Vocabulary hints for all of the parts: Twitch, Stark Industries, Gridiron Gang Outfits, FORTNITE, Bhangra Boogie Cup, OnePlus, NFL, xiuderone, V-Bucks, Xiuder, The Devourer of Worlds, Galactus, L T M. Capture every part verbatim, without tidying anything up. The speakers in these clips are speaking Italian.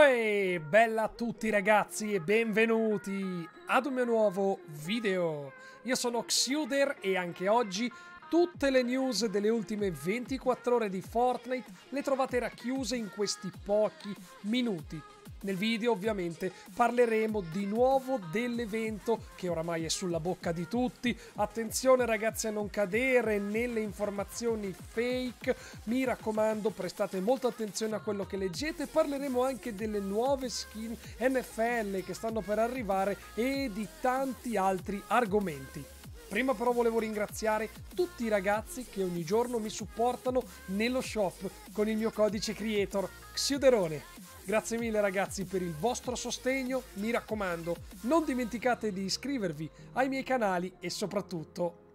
Uè, bella a tutti ragazzi e benvenuti ad un mio nuovo video. Io sono Xiuder e anche oggi tutte le news delle ultime ventiquattro ore di Fortnite le trovate racchiuse in questi pochi minuti. Nel video ovviamente parleremo di nuovo dell'evento che oramai è sulla bocca di tutti. Attenzione ragazzi a non cadere nelle informazioni fake, mi raccomando prestate molta attenzione a quello che leggete. Parleremo anche delle nuove skin N F L che stanno per arrivare e di tanti altri argomenti. Prima però volevo ringraziare tutti i ragazzi che ogni giorno mi supportano nello shop con il mio codice creator Xiuderone. Grazie mille ragazzi per il vostro sostegno, mi raccomando, non dimenticate di iscrivervi ai miei canali e soprattutto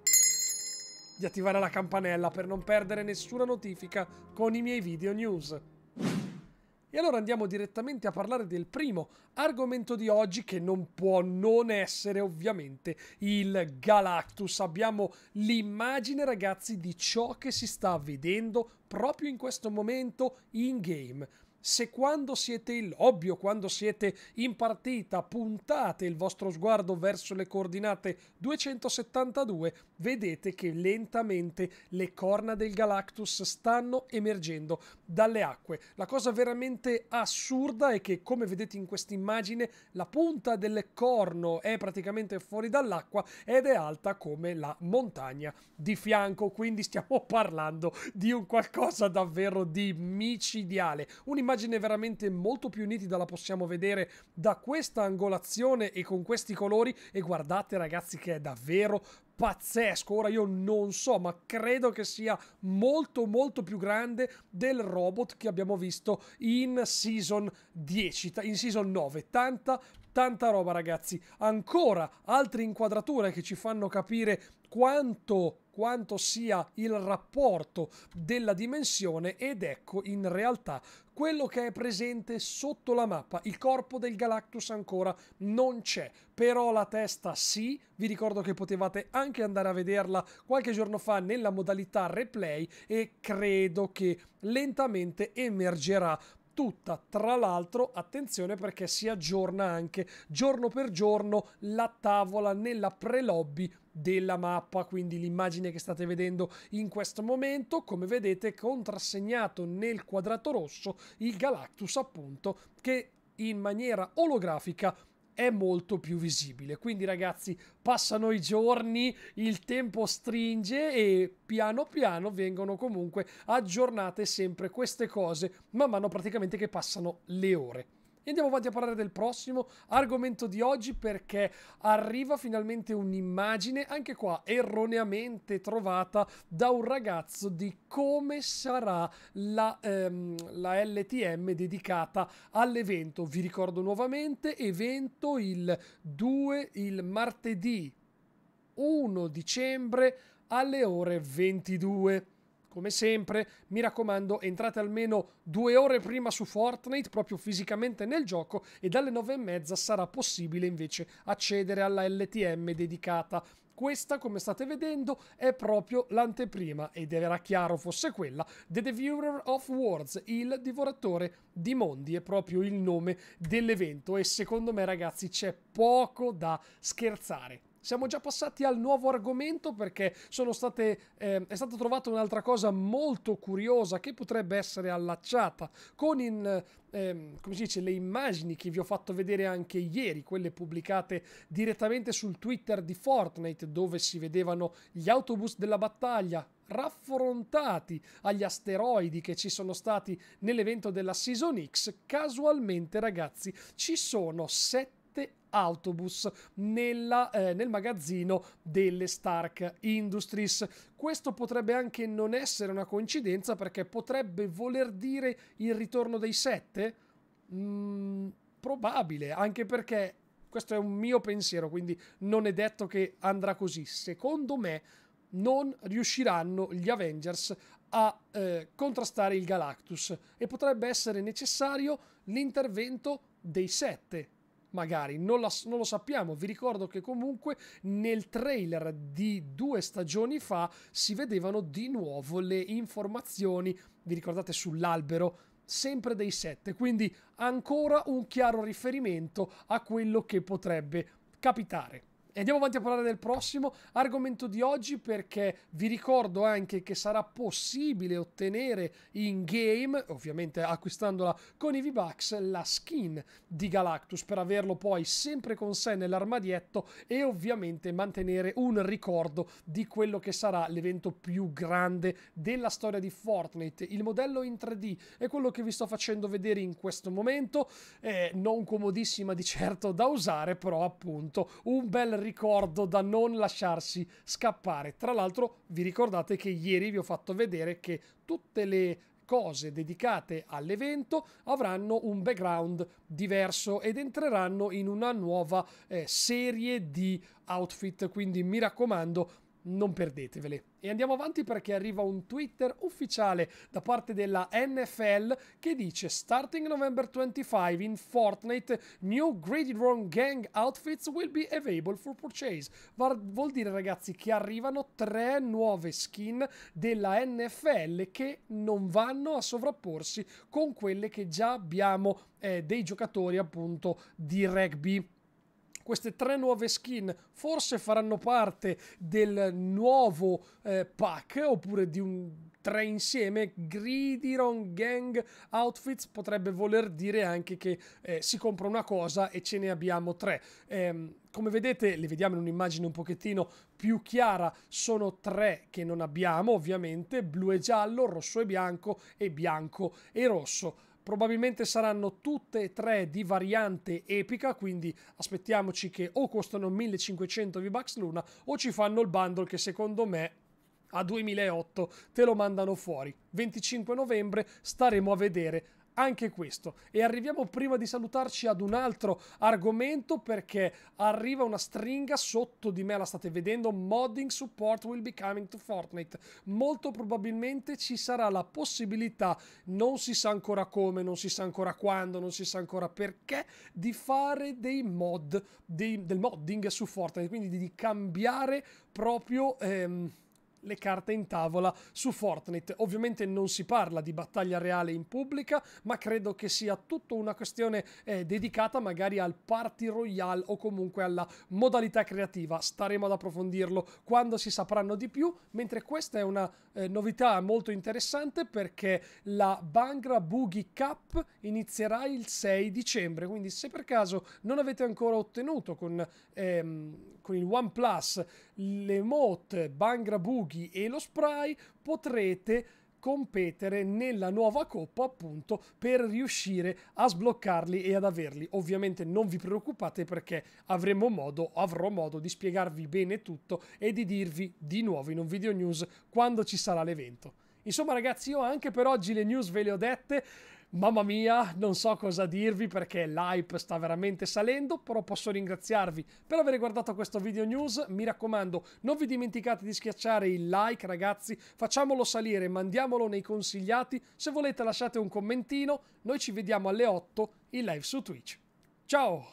di attivare la campanella per non perdere nessuna notifica con i miei video news. E allora andiamo direttamente a parlare del primo argomento di oggi, che non può non essere ovviamente il Galactus. Abbiamo l'immagine ragazzi di ciò che si sta vedendo proprio in questo momento in game. Se quando siete in lobby o quando siete in partita puntate il vostro sguardo verso le coordinate duecentosettantadue, vedete che lentamente le corna del Galactus stanno emergendo dalle acque. La cosa veramente assurda è che, come vedete in quest'immagine, la punta del corno è praticamente fuori dall'acqua ed è alta come la montagna di fianco, quindi stiamo parlando di un qualcosa davvero di micidiale. Un'immagine Un'immagine veramente molto più nitida la possiamo vedere da questa angolazione e con questi colori, e guardate ragazzi che è davvero pazzesco. Ora io non so, ma credo che sia molto molto più grande del robot che abbiamo visto in Season dieci, in Season nove, tanta tanta roba ragazzi. Ancora altre inquadrature che ci fanno capire quanto quanto sia il rapporto della dimensione, ed ecco in realtà quello che è presente sotto la mappa. Il corpo del Galactus ancora non c'è, però la testa sì. Vi ricordo che potevate anche andare a vederla qualche giorno fa nella modalità replay e credo che lentamente emergerà tutta. Tra l'altro attenzione perché si aggiorna anche giorno per giorno la tavola nella pre-lobby della mappa, quindi l'immagine che state vedendo in questo momento, come vedete contrassegnato nel quadrato rosso il Galactus appunto, che in maniera olografica è molto più visibile. Quindi ragazzi passano i giorni, il tempo stringe e piano piano vengono comunque aggiornate sempre queste cose man mano praticamente che passano le ore. E andiamo avanti a parlare del prossimo argomento di oggi, perché arriva finalmente un'immagine, anche qua erroneamente trovata da un ragazzo, di come sarà la, ehm, la L T M dedicata all'evento. Vi ricordo nuovamente, evento il due, il martedì primo dicembre alle ore ventidue. Come sempre, mi raccomando, entrate almeno due ore prima su Fortnite, proprio fisicamente nel gioco, e dalle nove e mezza sarà possibile invece accedere alla L T M dedicata. Questa, come state vedendo, è proprio l'anteprima, ed era chiaro fosse quella, The Devourer of Worlds, il divoratore di mondi, è proprio il nome dell'evento, e secondo me, ragazzi, c'è poco da scherzare. Siamo già passati al nuovo argomento perché sono state, eh, è stata trovata un'altra cosa molto curiosa che potrebbe essere allacciata con in, eh, come si dice, le immagini che vi ho fatto vedere anche ieri, quelle pubblicate direttamente sul Twitter di Fortnite, dove si vedevano gli autobus della battaglia raffrontati agli asteroidi che ci sono stati nell'evento della Season ics. Casualmente ragazzi ci sono sette autobus nella, eh, nel magazzino delle Stark Industries. Questo potrebbe anche non essere una coincidenza, perché potrebbe voler dire il ritorno dei sette? Mm, probabile, anche perché questo è un mio pensiero, quindi non è detto che andrà così. Secondo me non riusciranno gli Avengers a eh, contrastare il Galactus e potrebbe essere necessario l'intervento dei sette. Magari, non, la, non lo sappiamo. Vi ricordo che comunque nel trailer di due stagioni fa si vedevano di nuovo le informazioni, vi ricordate, sull'albero? sempre dei sette, quindi ancora un chiaro riferimento a quello che potrebbe capitare. E andiamo avanti a parlare del prossimo argomento di oggi, perché vi ricordo anche che sarà possibile ottenere in game, ovviamente acquistandola con i V-Bucks, la skin di Galactus per averlo poi sempre con sé nell'armadietto e ovviamente mantenere un ricordo di quello che sarà l'evento più grande della storia di Fortnite. Il modello in tre D è quello che vi sto facendo vedere in questo momento, eh, non comodissima di certo da usare, però appunto un bel ricordo da non lasciarsi scappare. Tra l'altro vi ricordate che ieri vi ho fatto vedere che tutte le cose dedicate all'evento avranno un background diverso ed entreranno in una nuova eh, serie di outfit, quindi mi raccomando non perdetevele. E andiamo avanti perché arriva un Twitter ufficiale da parte della N F L che dice: starting November twenty-fifth in Fortnite, new Gridiron Gang Outfits will be available for purchase. Vuol dire, ragazzi, che arrivano tre nuove skin della N F L che non vanno a sovrapporsi con quelle che già abbiamo eh, dei giocatori appunto di rugby. Queste tre nuove skin forse faranno parte del nuovo eh, pack, oppure di un tre insieme. Gridiron Gang Outfits potrebbe voler dire anche che eh, si compra una cosa e ce ne abbiamo tre. Ehm, come vedete, le vediamo in un'immagine un pochettino più chiara, sono tre che non abbiamo ovviamente: blu e giallo, rosso e bianco e bianco e rosso. Probabilmente saranno tutte e tre di variante epica, quindi aspettiamoci che o costano millecinquecento V-Bucks l'una o ci fanno il bundle che secondo me a duemilaotto te lo mandano fuori. venticinque novembre staremo a vedere anche questo. E arriviamo, prima di salutarci, ad un altro argomento, perché arriva una stringa sotto di me, la state vedendo: modding support will be coming to Fortnite. Molto probabilmente ci sarà la possibilità, non si sa ancora come, non si sa ancora quando, non si sa ancora perché, di fare dei mod, dei, del modding su Fortnite, quindi di cambiare proprio ehm, le carte in tavola su Fortnite. Ovviamente non si parla di battaglia reale in pubblica, ma credo che sia tutta una questione eh, dedicata magari al party royale o comunque alla modalità creativa. Staremo ad approfondirlo quando si sapranno di più, mentre questa è una eh, novità molto interessante, perché la Bhangra Boogie Cup inizierà il sei dicembre, quindi se per caso non avete ancora ottenuto con, ehm, con il OnePlus l'emote Bhangra Boogie e lo spray, potrete competere nella nuova coppa appunto per riuscire a sbloccarli e ad averli. Ovviamente non vi preoccupate, perché avremo modo, avrò modo di spiegarvi bene tutto e di dirvi di nuovo in un video news quando ci sarà l'evento. Insomma ragazzi, io anche per oggi le news ve le ho dette. Mamma mia, non so cosa dirvi, perché l'hype sta veramente salendo, però posso ringraziarvi per aver guardato questo video news. Mi raccomando, non vi dimenticate di schiacciare il like, ragazzi, facciamolo salire, mandiamolo nei consigliati, se volete lasciate un commentino, noi ci vediamo alle otto in live su Twitch. Ciao!